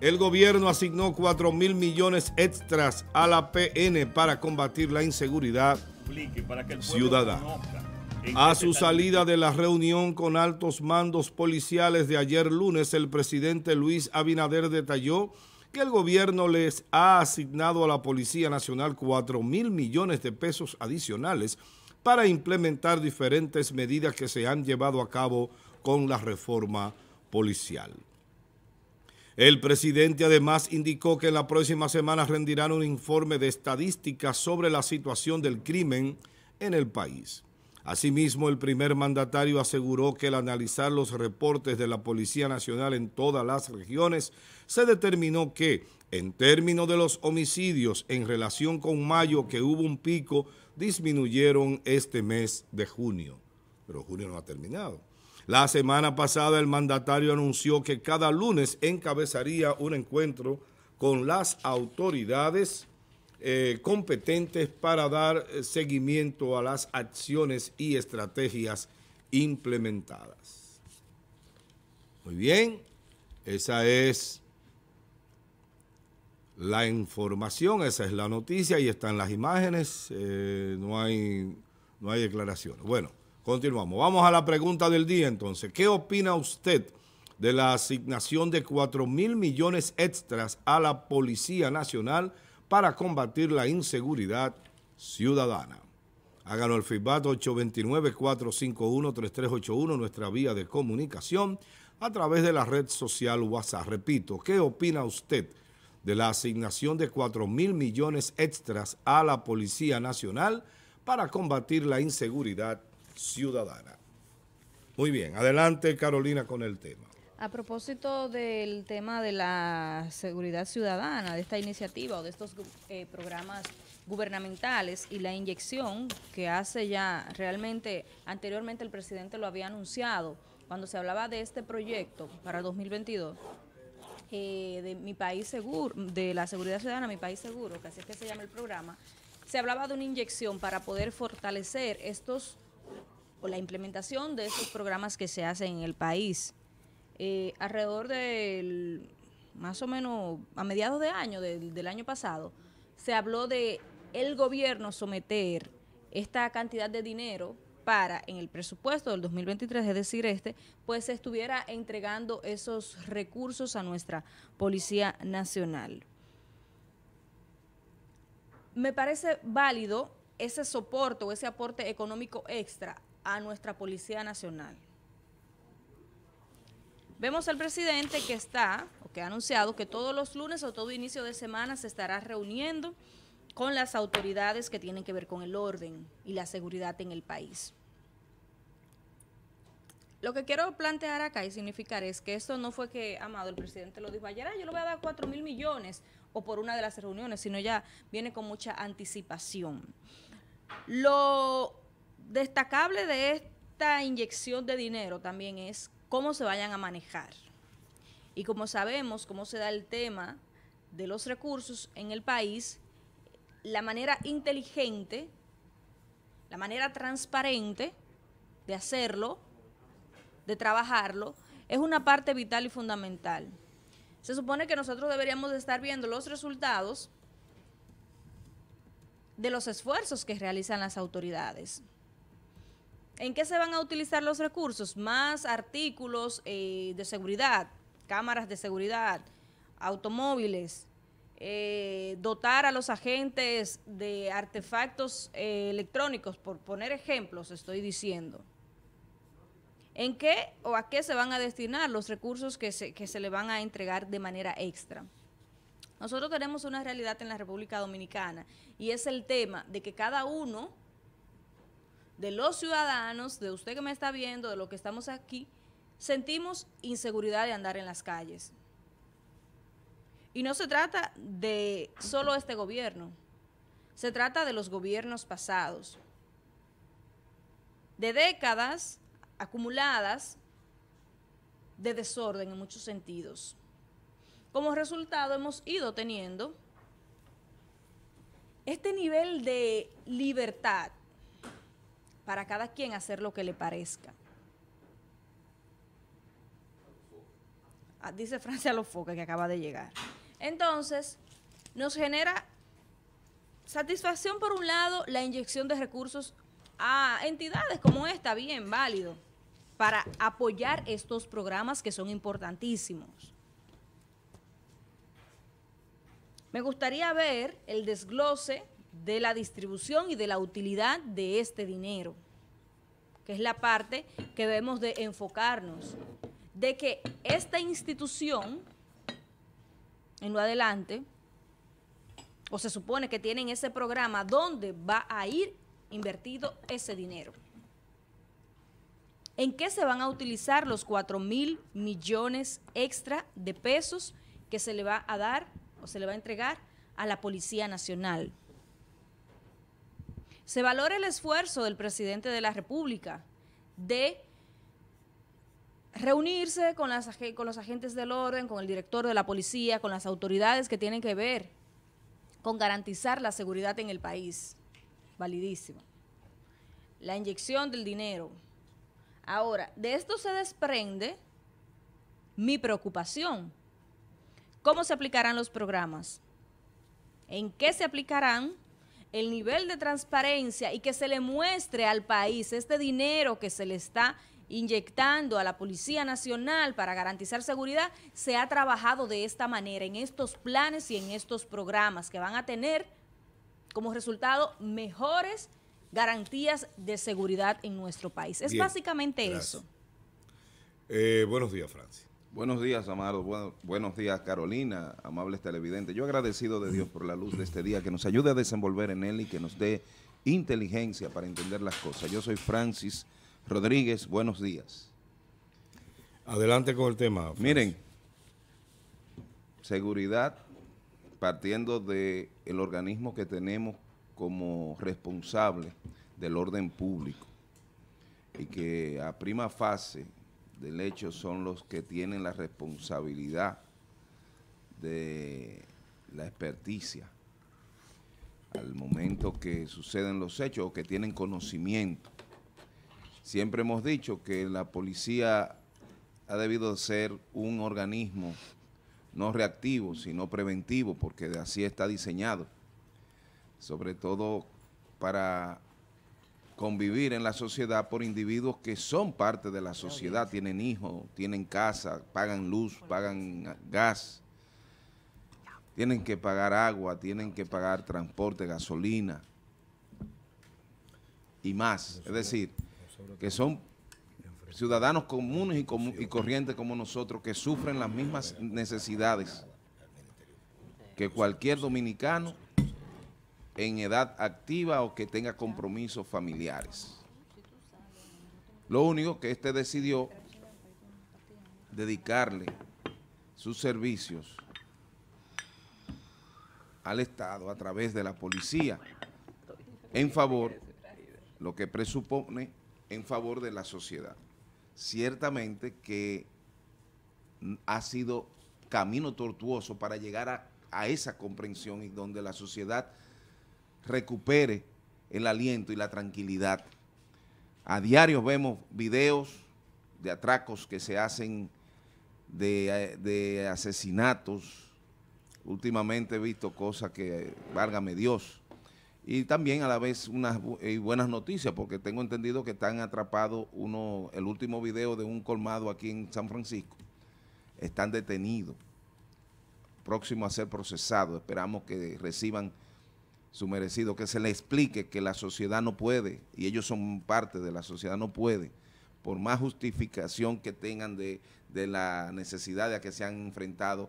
El gobierno asignó 4.000 millones extras a la PN para combatir la inseguridad ciudadana. A su salida de la reunión con altos mandos policiales de ayer lunes, el presidente Luis Abinader detalló que el gobierno les ha asignado a la Policía Nacional 4.000 millones de pesos adicionales para implementar diferentes medidas que se han llevado a cabo con la reforma policial. El presidente además indicó que en la próxima semana rendirán un informe de estadísticas sobre la situación del crimen en el país. Asimismo, el primer mandatario aseguró que al analizar los reportes de la Policía Nacional en todas las regiones, se determinó que, en términos de los homicidios en relación con mayo, que hubo un pico, disminuyeron este mes de junio. Pero junio no ha terminado. La semana pasada el mandatario anunció que cada lunes encabezaría un encuentro con las autoridades competentes para dar seguimiento a las acciones y estrategias implementadas. Muy bien, esa es la información, esa es la noticia, y están las imágenes, no hay declaraciones. Bueno. Continuamos. Vamos a la pregunta del día entonces. ¿Qué opina usted de la asignación de 4.000 millones extras a la Policía Nacional para combatir la inseguridad ciudadana? Háganos el feedback 829-451-3381, nuestra vía de comunicación a través de la red social WhatsApp. Repito, ¿qué opina usted de la asignación de 4.000 millones extras a la Policía Nacional para combatir la inseguridad ciudadana? Muy bien, adelante Carolina con el tema. A propósito del tema de la seguridad ciudadana, de esta iniciativa o de estos programas gubernamentales y la inyección que hace ya realmente, anteriormente el presidente lo había anunciado cuando se hablaba de este proyecto para 2022, de Mi País Seguro, de la seguridad ciudadana, Mi País Seguro, que así es que se llama el programa, se hablaba de una inyección para poder fortalecer estos o la implementación de esos programas que se hacen en el país. Alrededor del, más o menos a mediados de año, del año pasado, se habló de el gobierno someter esta cantidad de dinero para, en el presupuesto del 2023, es decir, pues se estuviera entregando esos recursos a nuestra Policía Nacional. Me parece válido ese soporte o ese aporte económico extra a nuestra Policía Nacional. Vemos al presidente que ha anunciado que todos los lunes o todo inicio de semana se estará reuniendo con las autoridades que tienen que ver con el orden y la seguridad en el país. Lo que quiero plantear acá y significar es que esto no fue que, Amado, el presidente lo dijo ayer, yo le voy a dar 4.000 millones o por una de las reuniones, sino ya viene con mucha anticipación. Lo destacable de esta inyección de dinero también es cómo se vayan a manejar. Y como sabemos cómo se da el tema de los recursos en el país, la manera inteligente, la manera transparente de hacerlo, de trabajarlo, es una parte vital y fundamental. Se supone que nosotros deberíamos de estar viendo los resultados de los esfuerzos que realizan las autoridades. ¿En qué se van a utilizar los recursos? Más artículos de seguridad, cámaras de seguridad, automóviles, dotar a los agentes de artefactos electrónicos, por poner ejemplos, estoy diciendo. ¿En qué o a qué se van a destinar los recursos que se le van a entregar de manera extra? Nosotros tenemos una realidad en la República Dominicana y es el tema de que cada uno de los ciudadanos, de usted que me está viendo, de los que estamos aquí, sentimos inseguridad de andar en las calles. Y no se trata de solo este gobierno, se trata de los gobiernos pasados, de décadas acumuladas de desorden en muchos sentidos. Como resultado hemos ido teniendo este nivel de libertad para cada quien hacer lo que le parezca. dice Francia Lofoca, que acaba de llegar. Entonces, nos genera satisfacción, por un lado, la inyección de recursos a entidades como esta, bien válido, para apoyar estos programas que son importantísimos. Me gustaría ver el desglose de la distribución y de la utilidad de este dinero, que es la parte que debemos de enfocarnos, de que esta institución, en lo adelante, o se supone que tienen ese programa, ¿dónde va a ir invertido ese dinero? ¿En qué se van a utilizar los 4.000 millones extra de pesos que se le va a dar o se le va a entregar a la Policía Nacional? Se valora el esfuerzo del presidente de la República de reunirse con los agentes del orden, con el director de la policía, con las autoridades que tienen que ver con garantizar la seguridad en el país. Validísimo. La inyección del dinero. Ahora, de esto se desprende mi preocupación. ¿Cómo se aplicarán los programas? ¿En qué se aplicarán? El nivel de transparencia y que se le muestre al país este dinero que se le está inyectando a la Policía Nacional para garantizar seguridad, se ha trabajado de esta manera, en estos planes y en estos programas que van a tener como resultado mejores garantías de seguridad en nuestro país. Es bien, básicamente gracias. Eso. Buenos días, Francis. Buenos días, Amado. Buenos días, Carolina, amables televidentes. Yo agradecido de Dios por la luz de este día, que nos ayude a desenvolver en él y que nos dé inteligencia para entender las cosas. Yo soy Francis Rodríguez. Buenos días. Adelante con el tema, Francis. Miren, seguridad, partiendo del organismo que tenemos como responsable del orden público y que a prima facie del hecho son los que tienen la responsabilidad de la experticia al momento que suceden los hechos o que tienen conocimiento. Siempre hemos dicho que la policía ha debido ser un organismo no reactivo, sino preventivo, porque así está diseñado, sobre todo para convivir en la sociedad por individuos que son parte de la sociedad, tienen hijos, tienen casa, pagan luz, pagan gas, tienen que pagar agua, tienen que pagar transporte, gasolina y más. Es decir, que son ciudadanos comunes y corrientes como nosotros, que sufren las mismas necesidades que cualquier dominicano en edad activa o que tenga compromisos familiares. Lo único que este decidió dedicarle sus servicios al Estado a través de la policía en favor, lo que presupone en favor de la sociedad. Ciertamente que ha sido camino tortuoso para llegar a esa comprensión y donde la sociedad recupere el aliento y la tranquilidad. A diario vemos videos de atracos que se hacen, de asesinatos. Últimamente he visto cosas que, válgame Dios, y también a la vez unas buenas noticias, porque tengo entendido que están atrapados uno, el último video de un colmado aquí en San Francisco, están detenidos, próximo a ser procesados. Esperamos que reciban su merecido, que se le explique que la sociedad no puede, y ellos son parte de la sociedad, no puede, por más justificación que tengan de la necesidad de a que se han enfrentado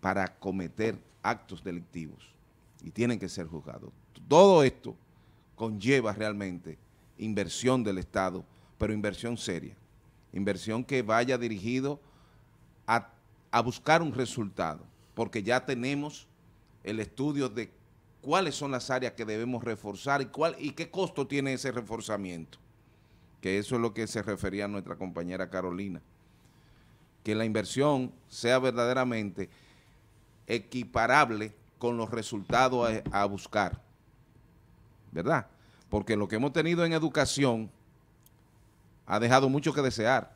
para cometer actos delictivos, y tienen que ser juzgados. Todo esto conlleva realmente inversión del Estado, pero inversión seria, inversión que vaya dirigido a buscar un resultado, porque ya tenemos el estudio de cuáles son las áreas que debemos reforzar y qué costo tiene ese reforzamiento, que eso es lo que se refería nuestra compañera Carolina, que la inversión sea verdaderamente equiparable con los resultados a buscar, ¿verdad? Porque lo que hemos tenido en educación ha dejado mucho que desear.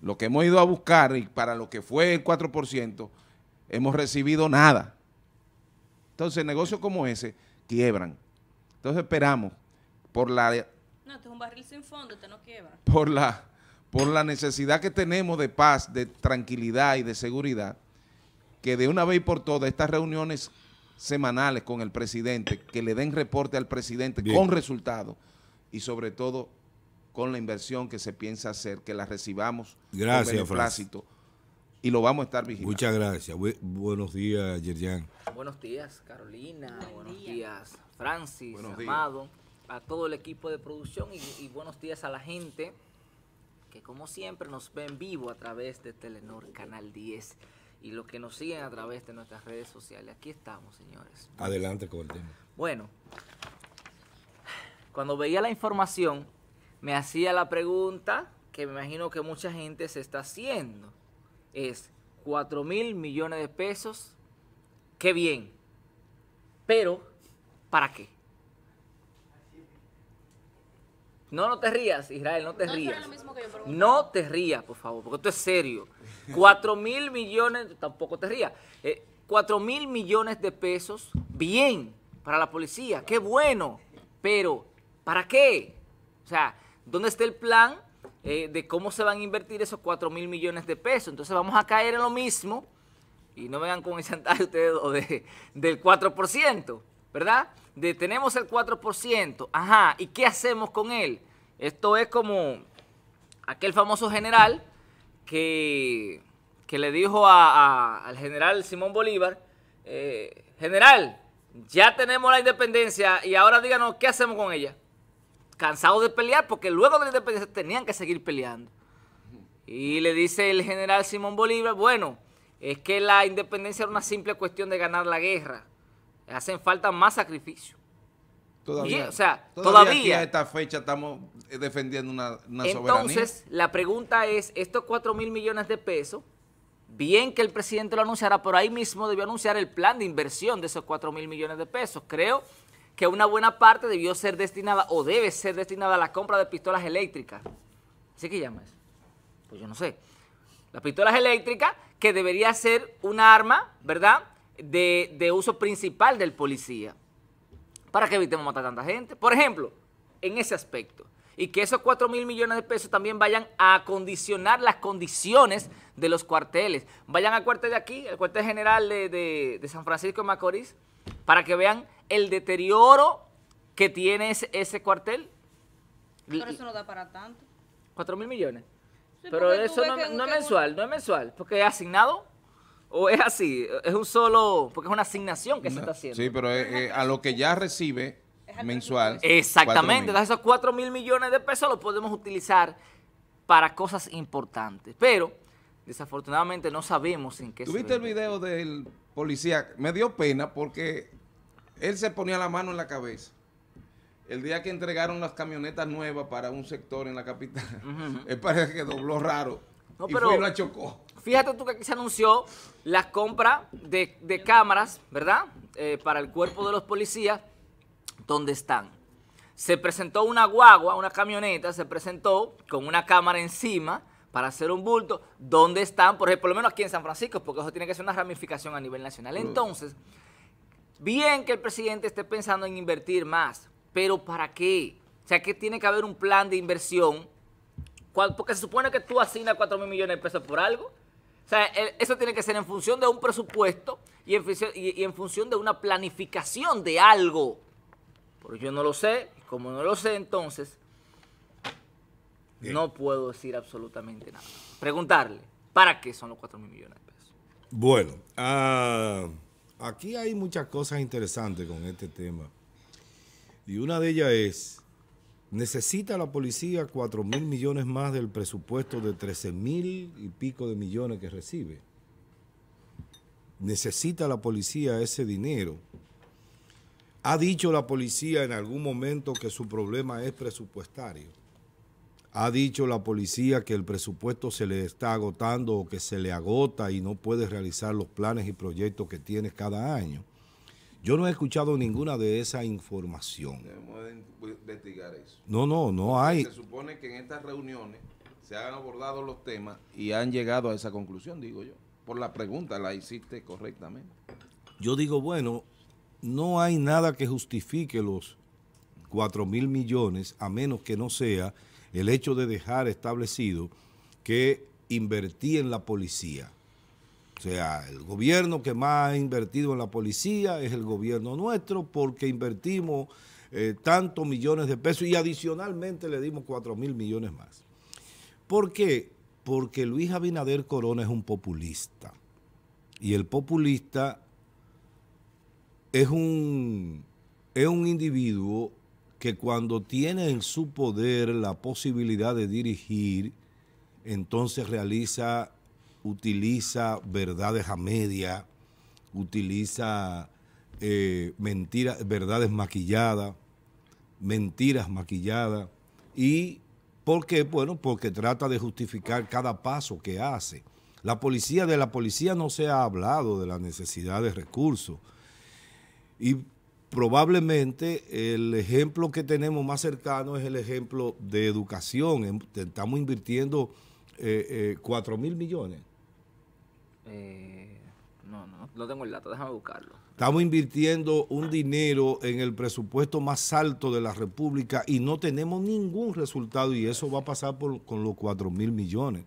Lo que hemos ido a buscar y para lo que fue el 4%, hemos recibido nada. Entonces, negocios como ese quiebran. Entonces, esperamos por la... No, esto es un barril sin fondo, esto no quiebra. Por la necesidad que tenemos de paz, de tranquilidad y de seguridad, que de una vez y por todas estas reuniones semanales con el presidente, que le den reporte al presidente con resultados y sobre todo con la inversión que se piensa hacer, que la recibamos con beneplácito y lo vamos a estar vigilando. Muchas gracias. Buenos días, Yerjan. Buenos días, Carolina. Buenos días, Francis, buenos Amado, días a todo el equipo de producción y buenos días a la gente que como siempre nos ven vivo a través de Telenor Canal 10 y los que nos siguen a través de nuestras redes sociales. Aquí estamos, señores. Adelante con el tema. Bueno, cuando veía la información me hacía la pregunta que me imagino que mucha gente se está haciendo. Es 4.000 millones de pesos. ¡Qué bien! Pero, ¿para qué? No, no te rías, Israel, no te rías. No te rías, por favor, porque esto es serio. 4.000 millones, tampoco te rías. 4.000 millones de pesos, bien, para la policía. ¡Qué bueno! Pero, ¿para qué? O sea, ¿dónde está el plan de cómo se van a invertir esos 4.000 millones de pesos? Entonces vamos a caer en lo mismo, y no vengan con el chantaje ustedes del 4%, ¿verdad? Tenemos el 4%, ajá, ¿y qué hacemos con él? Esto es como aquel famoso general que le dijo al general Simón Bolívar, general, ya tenemos la independencia y ahora díganos qué hacemos con ella. Cansados de pelear, porque luego de la independencia tenían que seguir peleando. Y le dice el general Simón Bolívar, bueno, es que la independencia era una simple cuestión de ganar la guerra. Hacen falta más sacrificio. Todavía, y, o sea, todavía a esta fecha estamos defendiendo una soberanía. Entonces, la pregunta es, estos 4.000 millones de pesos, bien que el presidente lo anunciara, pero ahí mismo debió anunciar el plan de inversión de esos 4.000 millones de pesos, creo que una buena parte debió ser destinada o debe ser destinada a la compra de pistolas eléctricas. ¿Así que llama eso? Pues yo no sé. Las pistolas eléctricas, que debería ser una arma, ¿verdad?, de uso principal del policía. ¿Para qué evitemos matar a tanta gente? Por ejemplo, en ese aspecto. Y que esos 4.000 millones de pesos también vayan a acondicionar las condiciones de los cuarteles. Vayan al cuartel de aquí, el cuartel general de San Francisco de Macorís, para que vean el deterioro que tiene ese cuartel. Pero eso no da para tanto. 4.000 millones. Sí, pero eso no es mensual, no es mensual, porque es asignado o es así, es un solo, porque es una asignación que se está haciendo. Sí, pero a lo que ya recibe mensual. Exactamente, entonces esos 4.000 millones de pesos los podemos utilizar para cosas importantes, pero desafortunadamente no sabemos en qué se... ¿Tuviste el video del policía? Me dio pena porque él se ponía la mano en la cabeza. El día que entregaron las camionetas nuevas para un sector en la capital, él parece que dobló raro y pero, fue y la chocó. Fíjate tú que aquí se anunció la compra de cámaras, ¿verdad? Para el cuerpo de los policías, ¿dónde están? Se presentó una guagua, una camioneta, se presentó con una cámara encima para hacer un bulto. ¿Dónde están? Por ejemplo, por lo menos aquí en San Francisco, porque eso tiene que ser una ramificación a nivel nacional. Entonces... bien que el presidente esté pensando en invertir más, pero ¿para qué? O sea, que tiene que haber un plan de inversión, porque se supone que tú asignas 4.000 millones de pesos por algo. O sea, eso tiene que ser en función de un presupuesto y en función de una planificación de algo. Pero yo no lo sé, como no lo sé, entonces, no puedo decir absolutamente nada. Preguntarle, ¿para qué son los 4.000 millones de pesos? Bueno, aquí hay muchas cosas interesantes con este tema. Y una de ellas es, ¿necesita la policía 4.000 millones más del presupuesto de 13.000 y pico de millones que recibe? ¿Necesita la policía ese dinero? ¿Ha dicho la policía en algún momento que su problema es presupuestario? ¿Ha dicho la policía que el presupuesto se le está agotando o que se le agota y no puede realizar los planes y proyectos que tiene cada año? Yo no he escuchado ninguna de esa información. Debemos investigar eso. No, no hay. Se supone que en estas reuniones se han abordado los temas y han llegado a esa conclusión, digo yo. Por la pregunta, la hiciste correctamente. Yo digo, bueno, no hay nada que justifique los 4.000 millones, a menos que no sea el hecho de dejar establecido que invertí en la policía. O sea, el gobierno que más ha invertido en la policía es el gobierno nuestro, porque invertimos tantos millones de pesos y adicionalmente le dimos 4.000 millones más. ¿Por qué? Porque Luis Abinader Corona es un populista. Y el populista es un individuo que cuando tiene en su poder la posibilidad de dirigir, entonces utiliza verdades a media, utiliza mentiras, verdades maquilladas, mentiras maquilladas. ¿Y por qué? Bueno, porque trata de justificar cada paso que hace. De la policía no se ha hablado de la necesidad de recursos. Y probablemente el ejemplo que tenemos más cercano es el ejemplo de educación. Estamos invirtiendo 4.000 millones. No tengo el dato, déjame buscarlo. Estamos invirtiendo un dinero en el presupuesto más alto de la República y no tenemos ningún resultado, y eso va a pasar con los 4.000 millones.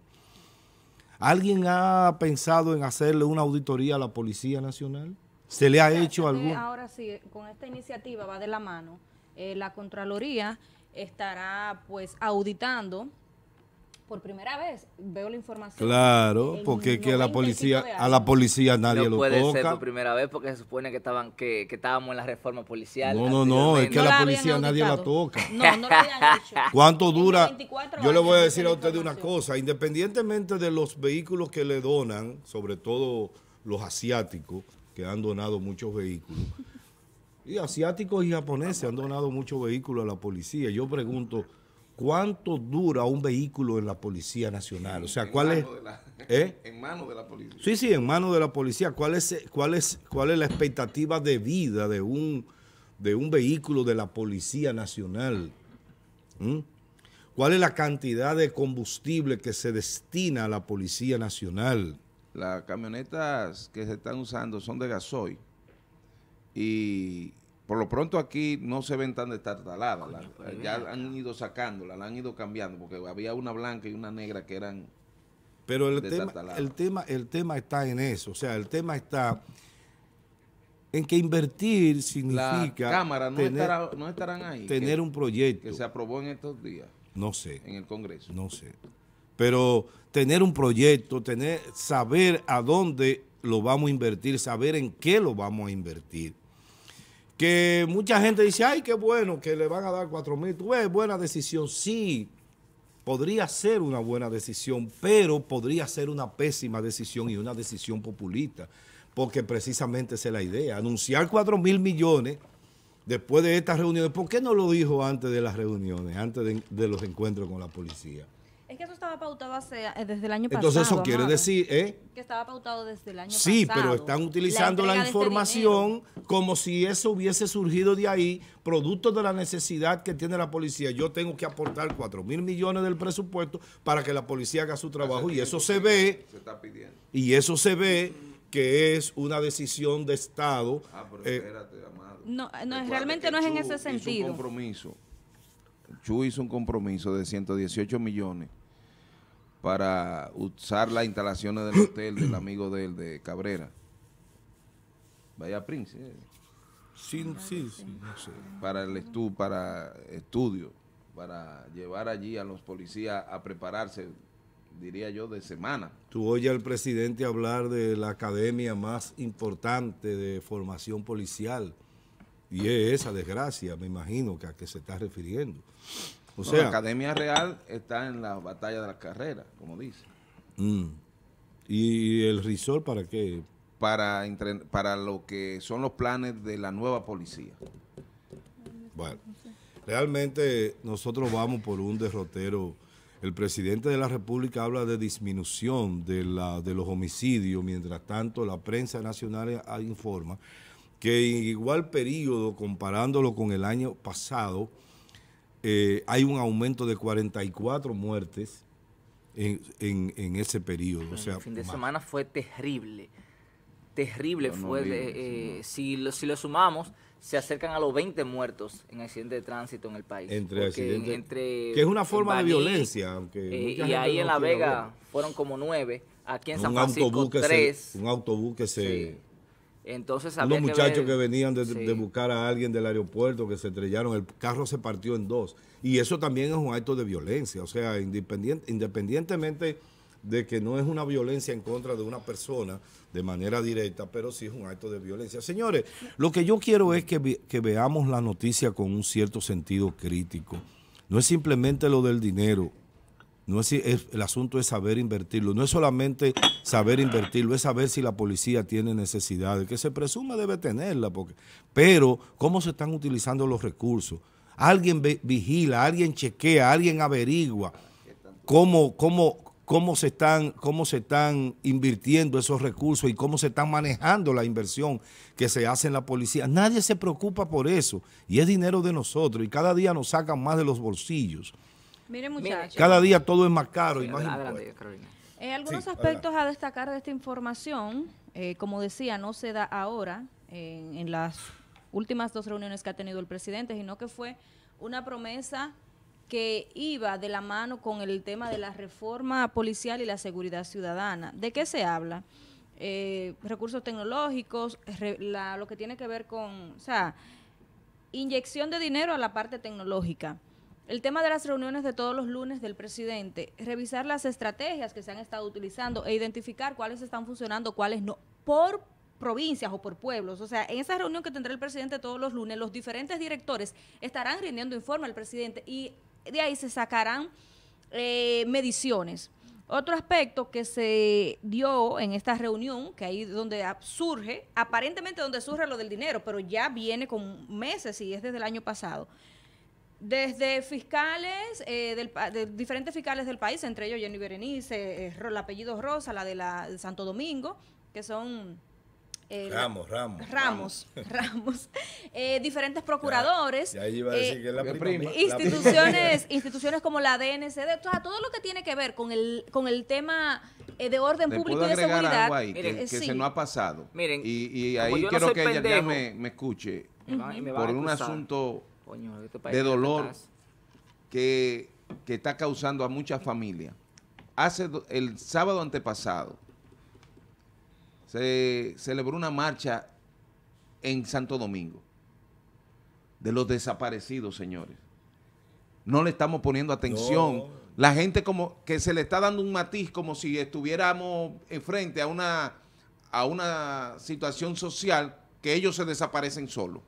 ¿Alguien ha pensado en hacerle una auditoría a la Policía Nacional? ¿Se le ha hecho algún? Ahora sí, con esta iniciativa va de la mano. La Contraloría estará pues auditando. Por primera vez veo la información. Claro, porque que a la policía nadie lo toca. No puede ser por primera vez, porque se supone que estábamos en la reforma policial. No, es que a la policía nadie la toca. No lo habían hecho. ¿Cuánto dura? Yo le voy a decir a ustedes una cosa. Independientemente de los vehículos que le donan, sobre todo los asiáticos, que han donado muchos vehículos, y asiáticos y japoneses han donado muchos vehículos a la policía. Yo pregunto, ¿cuánto dura un vehículo en la Policía Nacional? O sea, ¿cuál es? En manos de la policía. Sí, en manos de la policía. ¿Cuál es la expectativa de vida de un vehículo de la Policía Nacional? ¿Cuál es la cantidad de combustible que se destina a la Policía Nacional? Las camionetas que se están usando son de gasoil y por lo pronto aquí no se ven tan destartaladas, ya han ido sacándolas, la han ido cambiando, porque había una blanca y una negra que eran destartaladas. Pero el tema está en eso, o sea, el tema está en que invertir significa... La Cámara no estarán ahí. Tener un proyecto. Que se aprobó en estos días. No sé. En el Congreso. No sé. Pero tener un proyecto, saber a dónde lo vamos a invertir, saber en qué lo vamos a invertir. Que mucha gente dice, ay, qué bueno que le van a dar 4.000, tú ves, buena decisión. Sí, podría ser una buena decisión, pero podría ser una pésima decisión y una decisión populista, porque precisamente esa es la idea, anunciar 4.000 millones después de estas reuniones. ¿Por qué no lo dijo antes de las reuniones, antes de los encuentros con la policía? Es que eso estaba pautado desde el año pasado. Entonces eso quiere decir... Que estaba pautado desde el año pasado. Sí, pero están utilizando la información como si eso hubiese surgido de ahí, producto de la necesidad que tiene la policía. Yo tengo que aportar 4.000 millones del presupuesto para que la policía haga su trabajo, y eso se ve. Se está pidiendo. Y eso se ve que es una decisión de Estado. Ah, pero espérate, amado. No, realmente no es en ese sentido. Es un compromiso. Chu hizo un compromiso de 118 millones para usar las instalaciones del hotel del amigo de él, de Cabrera. Bahía Prince. Sí. No sé. Para estudio, para llevar allí a los policías a prepararse, diría yo, de semana. Tú oyes al presidente hablar de la academia más importante de formación policial, y es esa desgracia, me imagino, que a que se está refiriendo. O sea, la Academia Real está en la batalla de las carreras, como dice. ¿Y el resort para qué? Para lo que son los planes de la nueva policía. Bueno, realmente nosotros vamos por un derrotero. El presidente de la República habla de disminución de los homicidios, mientras tanto la prensa nacional informa que en igual periodo, comparándolo con el año pasado, hay un aumento de 44 muertes en ese periodo. O sea, el fin de semana fue terrible. Terrible no fue. Digo, si lo sumamos, se acercan a los 20 muertos en accidentes de tránsito en el país. Que es una forma de violencia. Y ahí en La Vega fueron como 9. Aquí en San Francisco, 3. Un autobús que se... Sí. Entonces, unos muchachos que venían de buscar a alguien del aeropuerto, que se estrellaron, el carro se partió en 2. Y eso también es un acto de violencia. O sea, independientemente de que no es una violencia en contra de una persona de manera directa, pero sí es un acto de violencia. Señores, lo que yo quiero es que veamos la noticia con un cierto sentido crítico. No es simplemente lo del dinero, el asunto es saber invertirlo. No es solamente saber invertirlo, es saber si la policía tiene necesidades, que se presume debe tenerla, pero cómo se están utilizando los recursos. Alguien vigila, alguien chequea, alguien averigua cómo se están invirtiendo esos recursos y cómo se están manejando la inversión que se hace en la policía. Nadie se preocupa por eso, y es dinero de nosotros, y cada día nos sacan más de los bolsillos. Miren, muchachos, cada día todo es más caro, y más impuesto. Algunos aspectos a destacar de esta información, como decía, no se da ahora en las últimas 2 reuniones que ha tenido el presidente, sino que fue una promesa que iba de la mano con el tema de la reforma policial y la seguridad ciudadana. ¿De qué se habla? Recursos tecnológicos, lo que tiene que ver con, o sea, inyección de dinero a la parte tecnológica. El tema de las reuniones de todos los lunes del presidente, revisar las estrategias que se han estado utilizando e identificar cuáles están funcionando, cuáles no, por provincias o por pueblos. O sea, en esa reunión que tendrá el presidente todos los lunes, los diferentes directores estarán rindiendo informe al presidente y de ahí se sacarán mediciones. Otro aspecto que se dio en esta reunión, que ahí donde surge, aparentemente donde surge lo del dinero, pero ya viene con meses y es desde el año pasado, desde fiscales, de diferentes fiscales del país, entre ellos Jenny Berenice, el apellido Rosa, la de Santo Domingo, que son... Ramos. Diferentes procuradores. Ya iba a decir que es la prima. Instituciones como la DNCD, o sea, todo lo que tiene que ver con el tema de orden público y de seguridad. Algo ahí, miren, que se no ha pasado. Miren, y ahí quiero que ella ya me escuche por un asunto de dolor que está causando a muchas familias. El sábado antepasado se celebró una marcha en Santo Domingo de los desaparecidos, señores. No le estamos poniendo atención. No. La gente como que se le está dando un matiz como si estuviéramos frente a una situación social que ellos se desaparecen solos.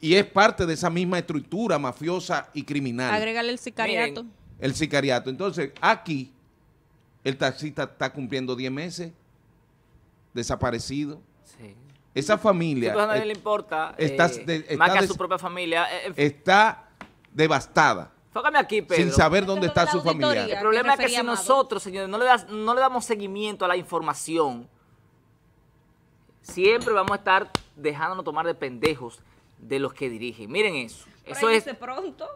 Y es parte de esa misma estructura mafiosa y criminal. Agrégale el sicariato. Miren. El sicariato. Entonces, aquí el taxista está cumpliendo 10 meses desaparecido. Sí. Esa familia... Entonces, a nadie le importa. Más que a su propia familia. Está devastada. Fócame aquí, Pedro. Sin saber dónde está su familia. El problema es que si nosotros, señores, no le damos seguimiento a la información, siempre vamos a estar dejándonos tomar de pendejos de los que dirigen. Miren eso. Eso es pronto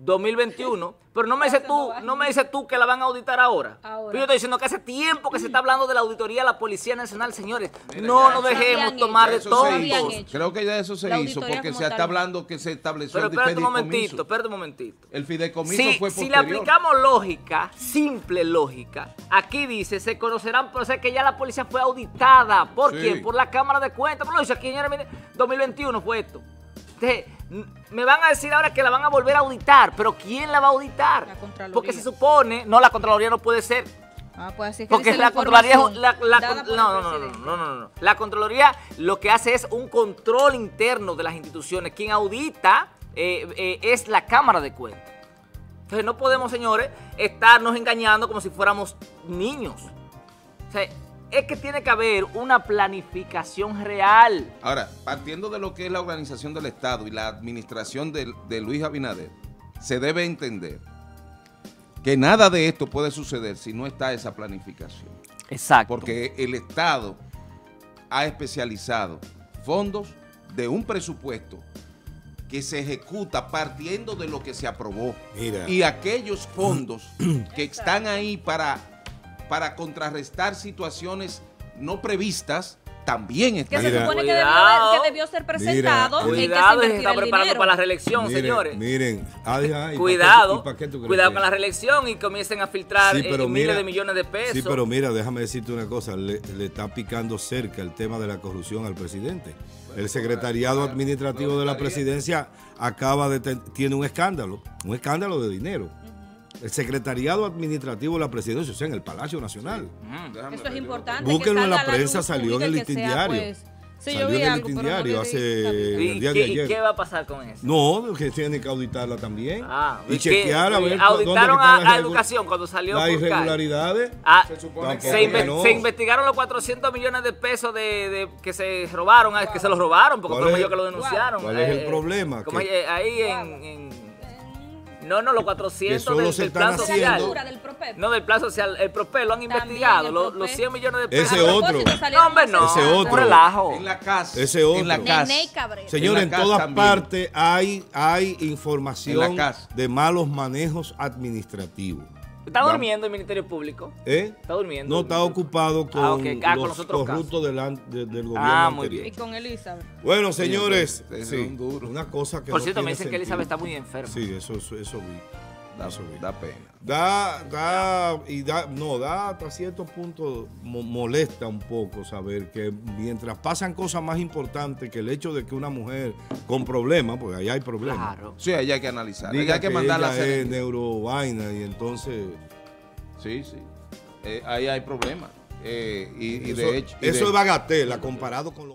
2021, pero no me dices tú que la van a auditar ahora. Pero yo estoy diciendo que hace tiempo que se está hablando de la auditoría de la Policía Nacional, señores. Miren, no nos dejemos tomar de tontos. Creo que ya eso se hizo porque se está hablando que se estableció. Pero espérate un momentito. El fideicomiso fue posterior. Si le aplicamos lógica, simple lógica, aquí dice, se conocerán, pero sé que ya la policía fue auditada. ¿Por quién? Por la Cámara de Cuentas. Pero lo dice aquí, miren, 2021 fue esto. Entonces, me van a decir ahora que la van a volver a auditar, pero ¿quién la va a auditar? La Contraloría. Porque se supone, no, la Contraloría no puede ser. Ah, pues así es que porque la Contraloría, no. La Contraloría lo que hace es un control interno de las instituciones. Quien audita es la Cámara de Cuentas. Entonces no podemos, señores, estarnos engañando como si fuéramos niños. O sea, es que tiene que haber una planificación real. Ahora, partiendo de lo que es la organización del Estado y la administración de Luis Abinader, se debe entender que nada de esto puede suceder si no está esa planificación. Exacto. Porque el Estado ha especializado fondos de un presupuesto que se ejecuta partiendo de lo que se aprobó. Mira. Y aquellos fondos que están ahí para contrarrestar situaciones no previstas también están. Que se supone que debió ser presentado. Mira, cuidado, que se está preparando para la reelección, miren, señores. Miren, cuidado, cuidado con la reelección y comiencen a filtrar miles de millones de pesos. Sí, pero mira, déjame decirte una cosa, le está picando cerca el tema de la corrupción al presidente. El secretariado administrativo de la presidencia acaba de tiene un escándalo de dinero. El secretariado administrativo de la presidencia, o sea, en el Palacio Nacional. Eso es importante. Búsquenlo en la prensa, salió en el Listín Diario. Pues, sí, salió en el Listín Diario el día de ayer. ¿Y qué va a pasar con eso? No, que tienen que auditarla también. Y chequear a ver. Auditaron a educación cuando salió. Las irregularidades. Se investigaron los 400 millones de pesos que se robaron, que se los robaron, porque fue ellos que lo denunciaron. ¿Cuál es el problema? Ahí en... No, los 400 del plan social. No, del plan social. El PROSPE lo han investigado. Los 100 millones de pesos. Ese otro. No, hombre, no. Ese otro. Relajo. En la casa. Ese otro. En la casa. Señores, en todas partes hay información de malos manejos administrativos. ¿Está durmiendo el Ministerio Público? ¿Eh? ¿Está durmiendo? No, está ocupado con los corruptos del gobierno anterior. Y con Elizabeth. Bueno, señores, sí, una cosa que... Por cierto, me dicen que Elizabeth está muy enferma. Sí, eso vi. Da pena. Da hasta cierto punto, molesta un poco saber que mientras pasan cosas más importantes que el hecho de que una mujer con problemas, porque allá hay problemas. Claro. Sí, allá hay que analizar. Diga hay que mandarla a hacer neurovaina y entonces. Sí, sí. Ahí hay problemas. Y eso, de hecho. Eso es bagatela comparado con lo